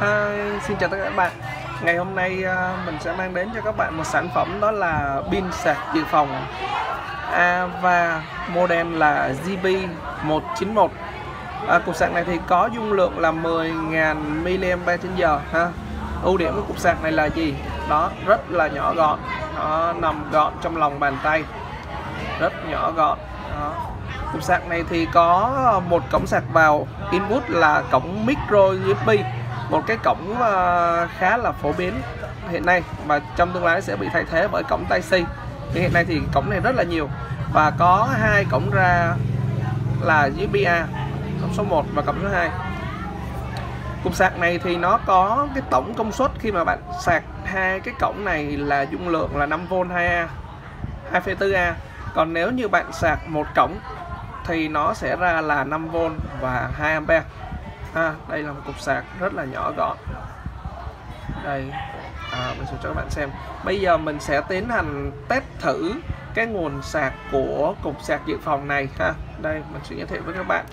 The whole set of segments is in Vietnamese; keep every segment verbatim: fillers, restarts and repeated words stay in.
Hi, xin chào tất cả các bạn. Ngày hôm nay mình sẽ mang đến cho các bạn một sản phẩm, đó là pin sạc dự phòng Ava, model là J P một chín một. à, Cục sạc này thì có dung lượng là mười nghìn mAh ha. Ưu điểm của cục sạc này là gì? Đó, rất là nhỏ gọn. Nó nằm gọn trong lòng bàn tay, rất nhỏ gọn. Đó. Cục sạc này thì có một cổng sạc vào input là cổng micro u ét bê, một cái cổng khá là phổ biến hiện nay và trong tương lai sẽ bị thay thế bởi cổng Type C. Nhưng hiện nay thì cổng này rất là nhiều và có hai cổng ra là u ét bê A, cổng số một và cổng số hai. Cục sạc này thì nó có cái tổng công suất khi mà bạn sạc hai cái cổng này là dung lượng là năm vôn hai A, hai phẩy bốn A. Còn nếu như bạn sạc một cổng thì nó sẽ ra là năm vôn và hai ampere. À, đây là một cục sạc rất là nhỏ gọn. Đây, à, mình sẽ cho các bạn xem. Bây giờ mình sẽ tiến hành test thử cái nguồn sạc của cục sạc dự phòng này ha. Đây, mình sẽ giới thiệu với các bạn.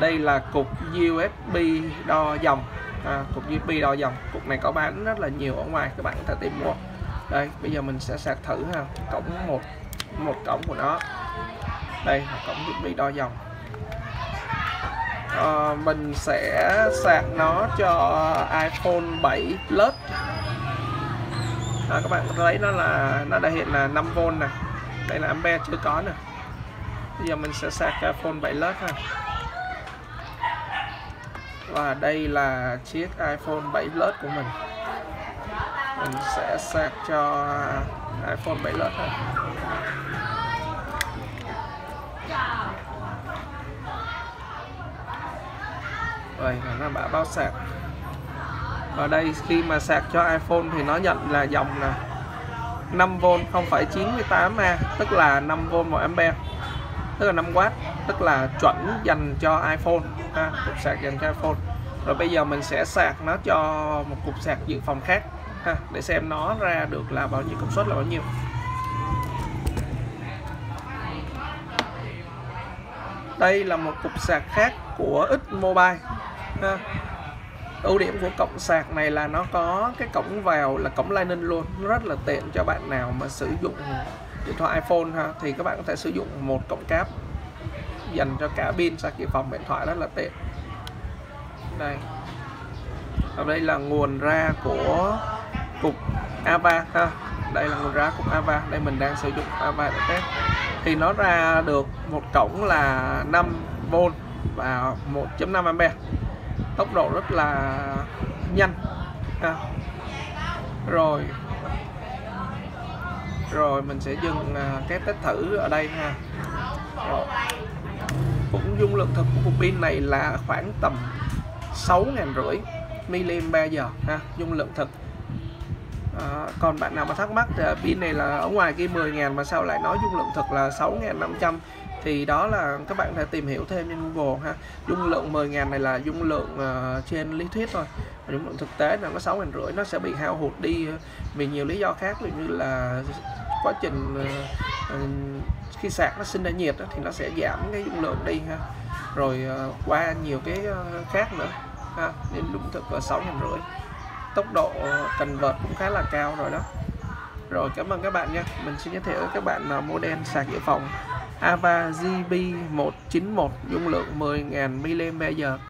Đây là cục u ét bê đo dòng, à, cục u ét bê đo dòng. Cục này có bán rất là nhiều ở ngoài, các bạn có thể tìm mua. Đây, bây giờ mình sẽ sạc thử ha. Cổng một, một cổng của nó. Đây là cổng u ét bê đo dòng. À, mình sẽ sạc nó cho iPhone bảy Plus. À, các bạn thấy nó là nó đã hiện là năm vôn nè. Đây là ampere chưa có nè. Bây giờ mình sẽ sạc iPhone bảy Plus ha. Và đây là chiếc iPhone bảy Plus của mình. Mình sẽ sạc cho iPhone bảy Plus ha. Rồi, nó đã bao sạc. Ở đây khi mà sạc cho iPhone thì nó nhận là dòng là năm vôn không phẩy chín tám A, tức là năm vôn một ampere, tức là năm oát, tức là chuẩn dành cho iPhone ha, cục sạc dành cho iPhone. Rồi bây giờ mình sẽ sạc nó cho một cục sạc dự phòng khác ha, để xem nó ra được là bao nhiêu công suất là bao nhiêu. Đây là một cục sạc khác của X Mobile. Ha. Ưu điểm của cổng sạc này là nó có cái cổng vào là cổng Lightning luôn, rất là tiện cho bạn nào mà sử dụng điện thoại iPhone ha, thì các bạn có thể sử dụng một cổng cáp dành cho cả pin sạc dự phòng điện thoại, rất là tiện. Đây, ở đây là nguồn ra của cục Ava ha, đây là nguồn ra của Ava, đây mình đang sử dụng Ava để test. Thì nó ra được một cổng là năm vôn và một phẩy năm ampere. Tốc độ rất là nhanh ha. Rồi Rồi mình sẽ dừng cái test thử ở đây ha. Rồi. Cũng dung lượng thực của cục pin này là khoảng tầm sáu nghìn rưỡi mAh ha, dung lượng thực. à, Còn bạn nào mà thắc mắc thì pin này là ở ngoài kia mười nghìn mà sao lại nói dung lượng thực là sáu nghìn năm trăm, thì đó là các bạn phải tìm hiểu thêm trên Google ha. Dung lượng mười nghìn này là dung lượng uh, trên lý thuyết thôi. Dung lượng thực tế là nó sáu nghìn rưỡi, nó sẽ bị hao hụt đi vì nhiều lý do khác, ví dụ như là quá trình uh, khi sạc nó sinh ra nhiệt đó, thì nó sẽ giảm cái dung lượng đi ha. Rồi uh, qua nhiều cái uh, khác nữa ha. Nên dung thực là sáu nghìn rưỡi. Tốc độ convert cũng khá là cao rồi đó. Rồi, cảm ơn các bạn nha. Mình xin giới thiệu các bạn uh, model sạc dự phòng Ava J P một chín một, dung lượng mười nghìn mAh.